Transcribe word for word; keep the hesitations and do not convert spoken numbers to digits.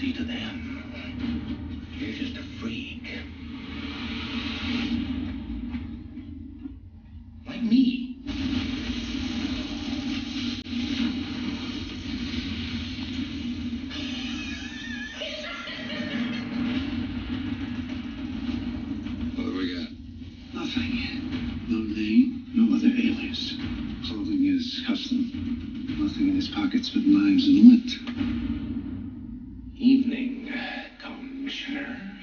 See to them. You're just a freak. Like me. What do we got? Nothing. No name, no other alias. Clothing is custom. Nothing in his pockets but knives and lint. Evening, Commissioner.